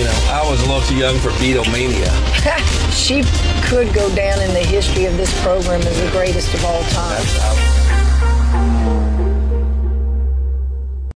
You know, I was a little too young for Beatlemania. She could go down in the history of this program as the greatest of all time.